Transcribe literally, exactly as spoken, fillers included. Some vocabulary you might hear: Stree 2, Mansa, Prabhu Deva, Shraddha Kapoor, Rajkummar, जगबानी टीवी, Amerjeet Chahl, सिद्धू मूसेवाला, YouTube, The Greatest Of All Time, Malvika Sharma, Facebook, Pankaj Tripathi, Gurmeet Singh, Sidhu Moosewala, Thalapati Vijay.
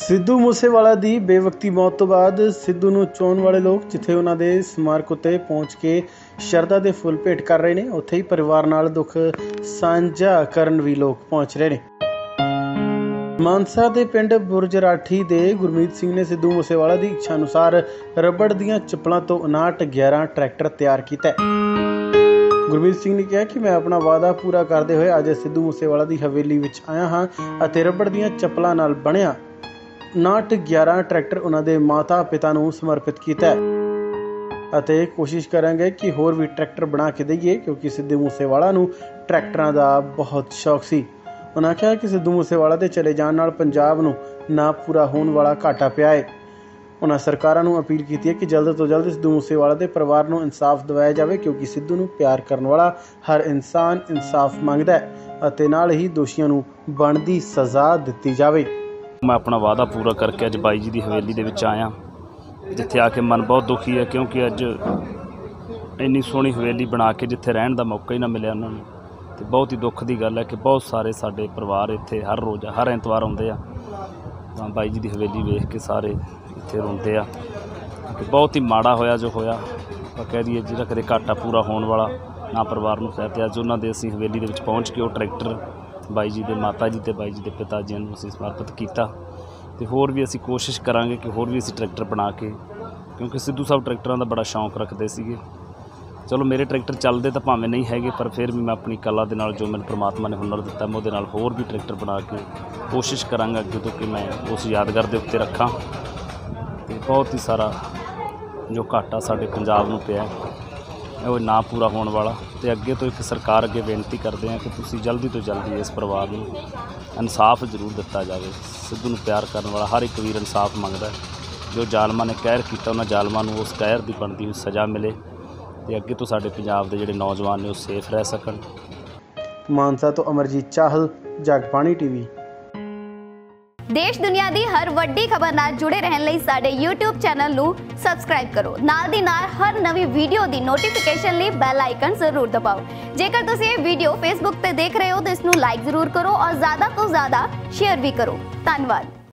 सिद्धू मूसेवाला दी बेवकती मौत तो बाद सिद्धू नूं चाहण वाले लोग जिथे उन्हां दे स्मारक उत्ते पहुंच के शरदा दे फुल भेंट कर रहे ने, उत्थे ही परिवार नाल दुख सांझा करन वी लोग पहुंच रहे ने। मानसा के पिंड बुरजराठी के गुरमीत सिंह ने सिद्धू मूसेवाला की इच्छा अनुसार रबड़ दीयां चप्पलों तो उनाहठ ग्यारह ट्रैक्टर तैयार किया। गुरमीत सिंह ने कहा कि मैं अपना वादा पूरा करते हुए अज सिद्धू मूसेवाला की हवेली विच आया हाँ और रबड़ दीयां चप्पलों नाल बनिया उनाहठ ग्यारह ट्रैक्टर उन्होंने माता पिता नूं समर्पित किया। कोशिश करांगे कि होर भी ट्रैक्टर बना के देईए क्योंकि सिद्धू मूसेवाला नूं ट्रैक्टरां दा बहुत शौक सी। उन्होंने कहा कि सिद्धू मूसेवाला के चले जाने नाल पंजाब नूं ना पूरा होने वाला घाटा पिया है। उन्होंने सरकारां नूं अपील की है कि जल्द तो जल्द सिद्धू मूसेवाला के परिवार को इंसाफ दिवाया जाए क्योंकि सिद्धू नूं प्यार करने वाला हर इंसान इंसाफ मंगता है अते नाल ही दोषियों नूं बनदी सज़ा दिती जाए। मैं अपना वादा पूरा करके अज बाई जी की हवेली दे विच आया जिथे आके मन बहुत दुखी है क्योंकि अज इन्नी सोहनी हवेली बना के जिथे रहण दा मौका ही ना मिलिया उन्होंने। तो बहुत ही दुख की गल है कि बहुत सारे साडे परिवार इत्थे हर रोज़ हर एतवार आउंदे आ तां बाई जी की हवेली वेख के सारे इत्थे रोंदे आ कि बहुत ही माड़ा होया जो होया कह दीए जिहड़ा कदे घाटा पूरा होने वाला ना परिवार नूं पिया। ते अज उन्हां दे असीं हवेली दे विच पहुँच के वो ट्रैक्टर बाई जी दे माता जी ते बाई जी दे पिता जी नूं असीं समर्पित कीता। ते होर भी असीं कोशिश करांगे कि होर भी असीं ट्रैक्टर बना के क्योंकि सिद्धू साहब ट्रैक्टरां दा बड़ा शौंक रखदे सीगे। चलो मेरे ट्रैक्टर चलते तो भावें नहीं है पर फिर भी मैं अपनी कला के नाल जो मैंने परमात्मा ने हुनर दिता मैं वो होर भी ट्रैक्टर बना के कोशिश कराँगा अगे तो कि मैं उस यादगार के उत्ते रखा। तो बहुत ही सारा जो घाटा साढ़े पंजाब में पिया वो ना पूरा होने वाला। तो अगे तो एक सरकार अगे बेनती करते हैं कि तुसीं जल्दी तो जल्दी इस परिवार में इंसाफ जरूर दिता जाए। सिद्धू नूं प्यार करने वाला हर एक वीर इंसाफ मंगता है। जो जालमां ने कहर किया उन्हां जालमां नूं उस कहर की बनती हुई सज़ा मिले। अगे तो साडे पंजाब दे जेहड़े नौजवान ने वो सेफ रह सकन। मानसा तो अमरजीत चाहल, जगबानी टीवी। देश दुनिया दी हर वड्डी खबर नाल जुड़े रहने लई साडे यूट्यूब चैनल नू सबसक्राइब करो। नाल दी नाल हर नवी वीडियो दी नोटिफिकेशन लई बैल आइकन जरूर दबाओ। जेकर तुसीं ये वीडियो फेसबुक ते देख रहे हो तो इसनू लाइक जरूर करो और ज्यादा तो ज्यादा शेयर भी करो। धन्यवाद।